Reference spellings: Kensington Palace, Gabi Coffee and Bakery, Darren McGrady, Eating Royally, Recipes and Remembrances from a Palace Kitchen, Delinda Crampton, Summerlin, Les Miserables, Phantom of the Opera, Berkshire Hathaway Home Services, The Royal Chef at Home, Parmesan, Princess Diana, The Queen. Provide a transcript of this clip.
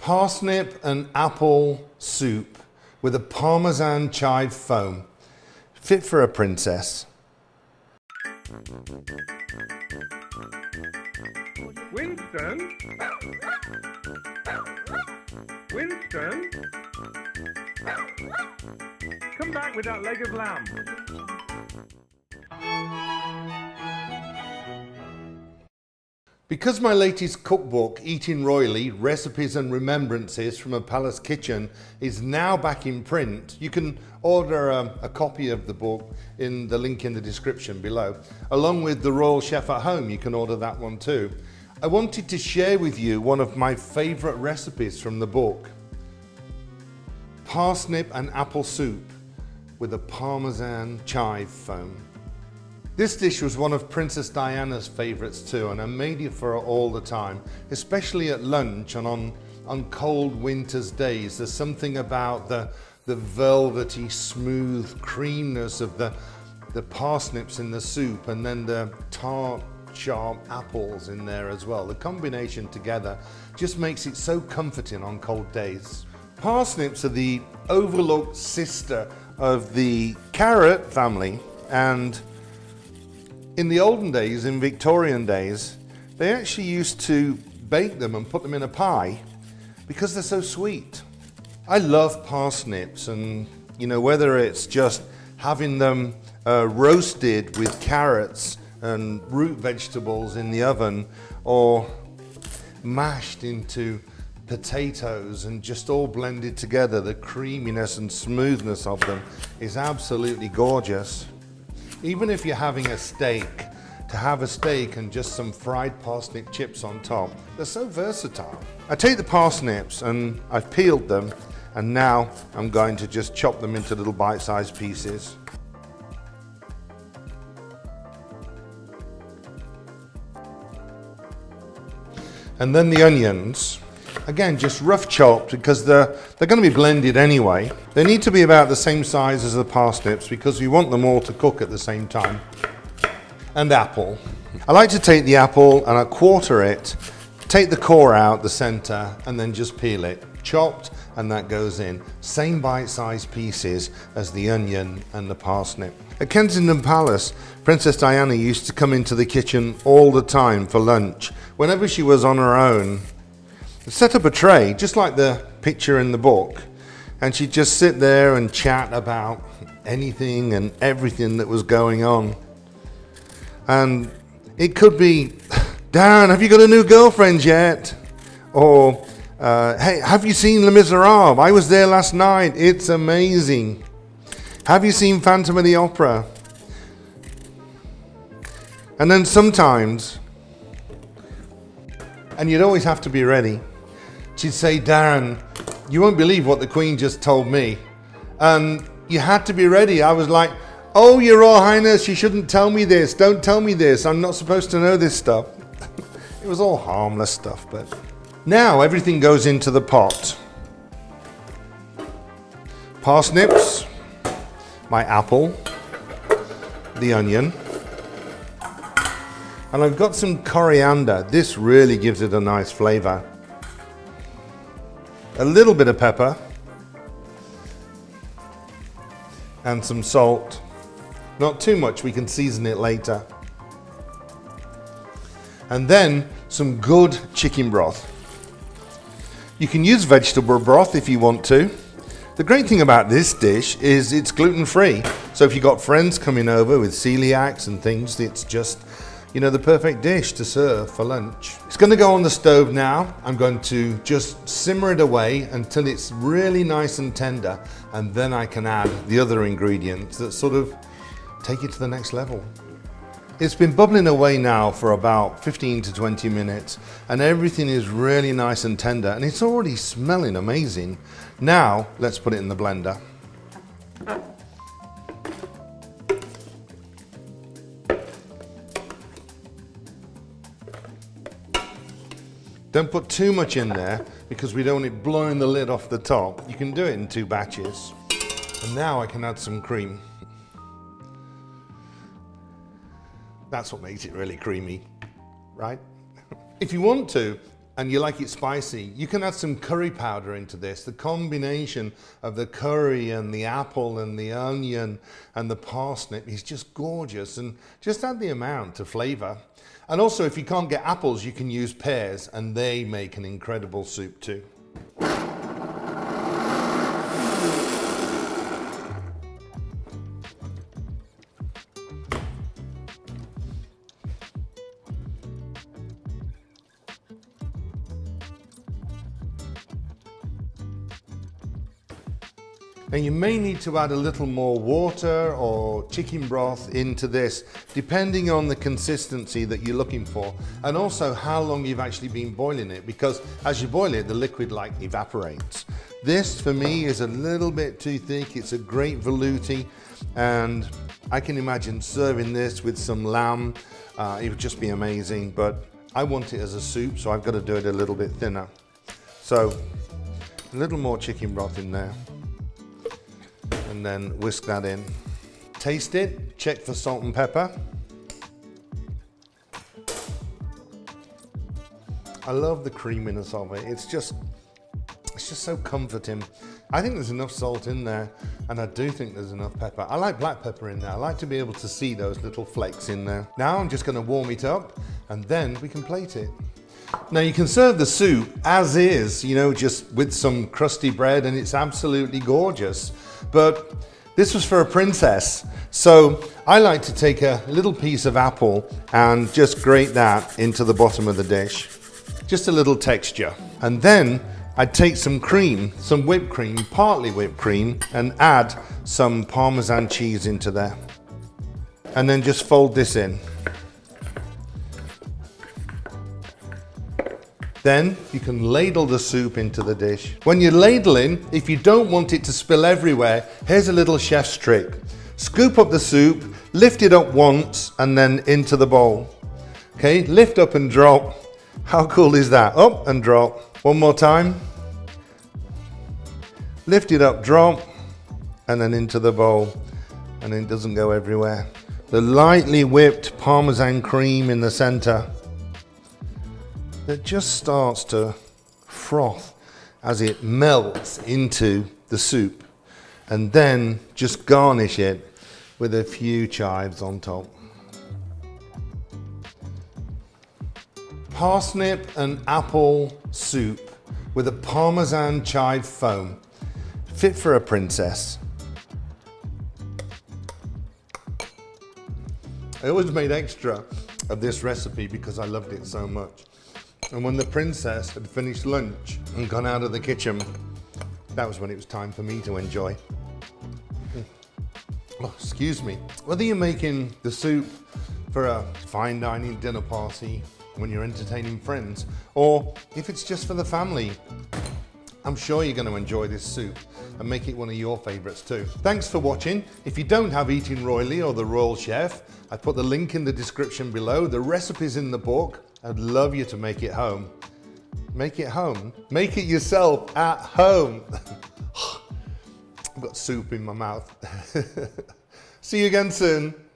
parsnip and apple soup with a Parmesan chive foam. Fit for a princess. Winston? Winston? Come back with that leg of lamb. Because my latest cookbook, Eating Royally, Recipes and Remembrances from a Palace Kitchen, is now back in print, you can order a copy of the book in the link in the description below. Along with The Royal Chef at Home, you can order that one too. I wanted to share with you one of my favourite recipes from the book. Parsnip and apple soup with a Parmesan chive foam. This dish was one of Princess Diana's favourites too, and I made it for her all the time, especially at lunch and on cold winter's days. There's something about the velvety, smooth creaminess of the parsnips in the soup, and then the tart, sharp apples in there as well. The combination together just makes it so comforting on cold days. Parsnips are the overlooked sister of the carrot family, and in the olden days, in Victorian days, they actually used to bake them and put them in a pie because they're so sweet. I love parsnips, and you know, whether it's just having them roasted with carrots and root vegetables in the oven, or mashed into potatoes and just all blended together, the creaminess and smoothness of them is absolutely gorgeous. Even if you're having a steak, to have a steak and just some fried parsnip chips on top, they're so versatile. I take the parsnips and I've peeled them, and now I'm going to just chop them into little bite-sized pieces. And then the onions, again just rough chopped because they're going to be blended anyway. They need to be about the same size as the parsnips because we want them all to cook at the same time. And apple. I like to take the apple and I quarter it, take the core out, the centre, and then just peel it. Chopped, and that goes in. Same bite-sized pieces as the onion and the parsnip. At Kensington Palace, Princess Diana used to come into the kitchen all the time for lunch. Whenever she was on her own, set up a tray, just like the picture in the book, and she'd just sit there and chat about anything and everything that was going on. And it could be, "Darren, have you got a new girlfriend yet?" Or, "Hey, have you seen Les Miserables? I was there last night, it's amazing. Have you seen Phantom of the Opera?" And then sometimes, and you'd always have to be ready, she'd say, "Darren, you won't believe what the Queen just told me." And you had to be ready. I was like, "Oh, Your Royal Highness, you shouldn't tell me this. Don't tell me this. I'm not supposed to know this stuff." It was all harmless stuff, but. Now everything goes into the pot. Parsnips, my apple, the onion, and I've got some coriander. This really gives it a nice flavour. A little bit of pepper and some salt. Not too much, we can season it later. And then some good chicken broth. You can use vegetable broth if you want to. The great thing about this dish is it's gluten-free. So if you've got friends coming over with celiacs and things, it's just, you know, the perfect dish to serve for lunch. It's going to go on the stove now. I'm going to just simmer it away until it's really nice and tender, and then I can add the other ingredients that sort of take it to the next level. It's been bubbling away now for about 15 to 20 minutes, and everything is really nice and tender, and it's already smelling amazing. Now, let's put it in the blender. Don't put too much in there because we don't want it blowing the lid off the top. You can do it in two batches. And now I can add some cream. That's what makes it really creamy, right? If you want to, and you like it spicy, you can add some curry powder into this. The combination of the curry and the apple and the onion and the parsnip is just gorgeous, and just add the amount to flavor. And also, if you can't get apples, you can use pears, and they make an incredible soup too. And you may need to add a little more water or chicken broth into this, depending on the consistency that you're looking for, and also how long you've actually been boiling it, because as you boil it, the liquid like evaporates. This for me is a little bit too thick. It's a great velouty, and I can imagine serving this with some lamb. It would just be amazing, but I want it as a soup, so I've got to do it a little bit thinner. So a little more chicken broth in there, and then whisk that in. Taste it, check for salt and pepper. I love the creaminess of it. It's just so comforting. I think there's enough salt in there, and I do think there's enough pepper. I like black pepper in there. I like to be able to see those little flakes in there. Now I'm just gonna warm it up, and then we can plate it. Now you can serve the soup as is, you know, just with some crusty bread, and it's absolutely gorgeous. But this was for a princess, so I like to take a little piece of apple and just grate that into the bottom of the dish. Just a little texture. And then I'd take some cream, some whipped cream, partly whipped cream, and add some Parmesan cheese into there. And then just fold this in. Then you can ladle the soup into the dish. When you're ladling, if you don't want it to spill everywhere, here's a little chef's trick. Scoop up the soup, lift it up once, and then into the bowl. Okay, lift up and drop. How cool is that? Up and drop. One more time. Lift it up, drop, and then into the bowl. And it doesn't go everywhere. The lightly whipped Parmesan cream in the center. It just starts to froth as it melts into the soup, and then just garnish it with a few chives on top. Parsnip and apple soup with a Parmesan chive foam, fit for a princess. I always made extra of this recipe because I loved it so much. And when the princess had finished lunch and gone out of the kitchen, that was when it was time for me to enjoy. Oh, excuse me. Whether you're making the soup for a fine dining dinner party, when you're entertaining friends, or if it's just for the family, I'm sure you're going to enjoy this soup and make it one of your favorites too. Thanks for watching. If you don't have Eating Royally or The Royal Chef, I put the link in the description below. The recipe's in the book. I'd love you to make it home. Make it home. Make it yourself at home. I've got soup in my mouth. See you again soon.